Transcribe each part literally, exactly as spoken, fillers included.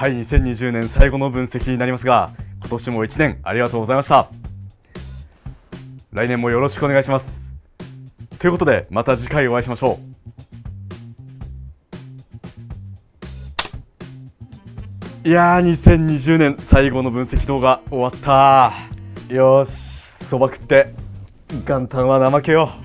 はい、にせんにじゅうねん最後の分析になりますが、今年もいちねんありがとうございました。来年もよろしくお願いします。ということで、また次回お会いしましょう。いやー、にせんにじゅうねん最後の分析動画終わったー。よーし、そば食って元旦は怠けよう。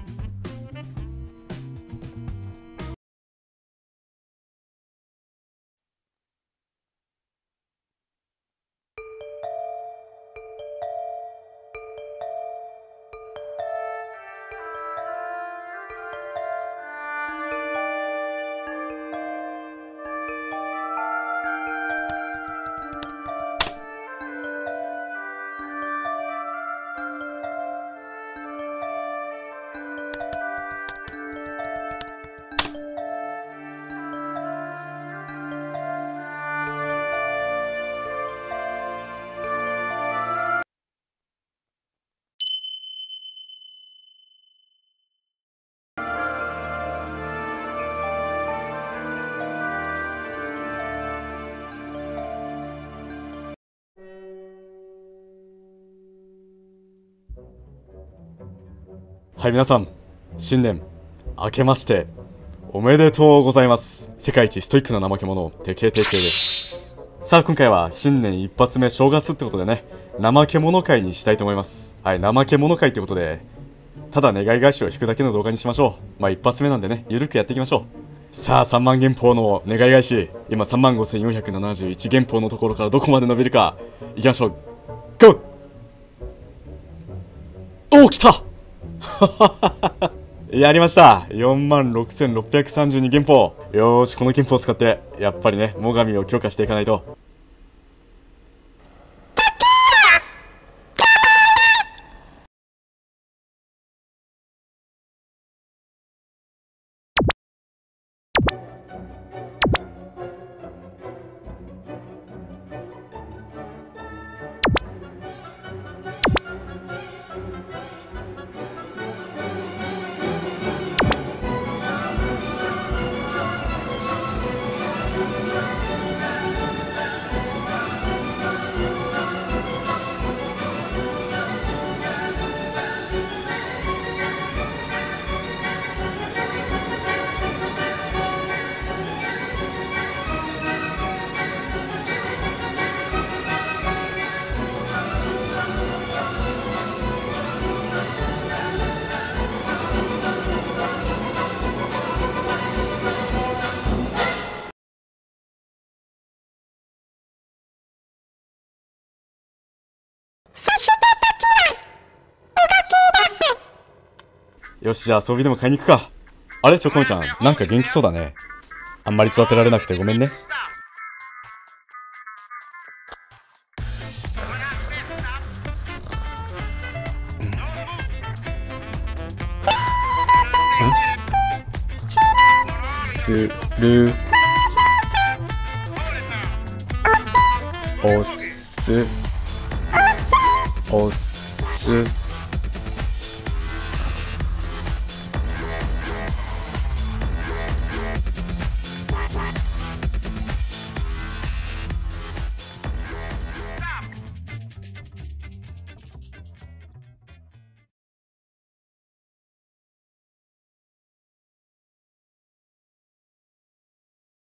はい、皆さん、新年明けましておめでとうございます。世界一ストイックな怠け者、テケテケです。さあ、今回は新年一発目、正月ってことでね、怠け者会にしたいと思います。はい、怠け者会ってことで、ただ願い返しを引くだけの動画にしましょう。まあ一発目なんでね、ゆるくやっていきましょう。さあ、さんまん元宝の願い返し、今 さんまんごせんよんひゃくななじゅういち 元宝のところからどこまで伸びるか、いきましょう。ゴー。おお、来た。やりました。 よんまんろくせんろっぴゃくさんじゅうに 元宝。よーし、この元宝を使ってやっぱりね、最上を強化していかないと。そして時は動き出す。よし、じゃあ装備でも買いに行くか。あれ、ちょこみちゃん、なんか元気そうだね。あんまり育てられなくてごめんね。するおすおすおす